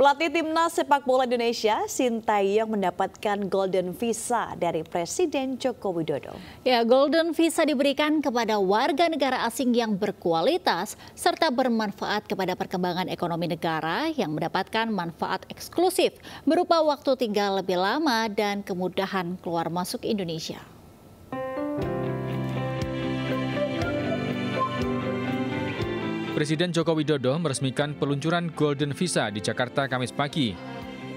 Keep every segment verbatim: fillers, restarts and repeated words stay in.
Pelatih Timnas Sepak Bola Indonesia, Shin Tae-yong mendapatkan Golden Visa dari Presiden Joko Widodo. Ya, Golden Visa diberikan kepada warga negara asing yang berkualitas serta bermanfaat kepada perkembangan ekonomi negara yang mendapatkan manfaat eksklusif berupa waktu tinggal lebih lama dan kemudahan keluar masuk Indonesia. Presiden Joko Widodo meresmikan peluncuran Golden Visa di Jakarta Kamis pagi.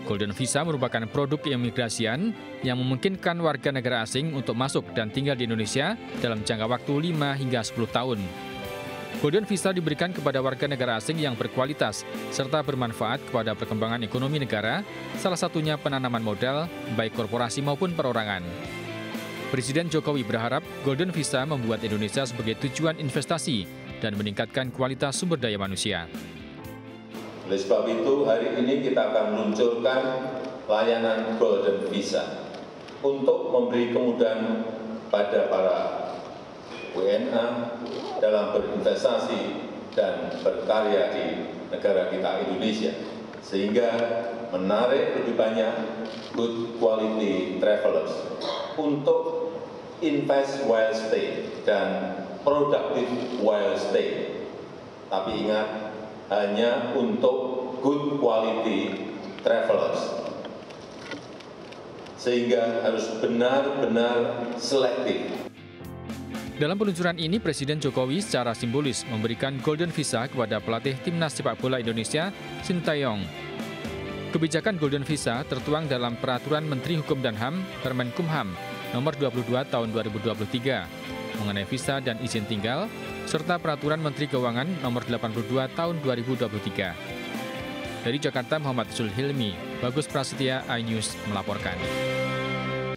Golden Visa merupakan produk keimigrasian yang memungkinkan warga negara asing untuk masuk dan tinggal di Indonesia dalam jangka waktu lima hingga sepuluh tahun. Golden Visa diberikan kepada warga negara asing yang berkualitas serta bermanfaat kepada perkembangan ekonomi negara, salah satunya penanaman modal baik korporasi maupun perorangan. Presiden Jokowi berharap Golden Visa membuat Indonesia sebagai tujuan investasi dan meningkatkan kualitas sumber daya manusia. Oleh sebab itu, hari ini kita akan meluncurkan layanan Golden Visa untuk memberi kemudahan pada para W N A dalam berinvestasi dan berkarya di negara kita Indonesia, sehingga menarik lebih banyak good quality travelers untuk invest while stay dan productive while stay. Tapi ingat, hanya untuk good quality travelers. Sehingga harus benar-benar selektif. Dalam peluncuran ini, Presiden Jokowi secara simbolis memberikan Golden Visa kepada pelatih Timnas Sepak Bola Indonesia, Shin Tae-yong. Kebijakan Golden Visa tertuang dalam Peraturan Menteri Hukum dan H A M Permenkumham Nomor dua puluh dua tahun dua ribu dua puluh tiga. Mengenai visa dan izin tinggal, serta Peraturan Menteri Keuangan Nomor delapan puluh dua tahun dua ribu dua puluh tiga. Dari Jakarta, Muhammad Zul Hilmi, Bagus Prasetya, iNews melaporkan.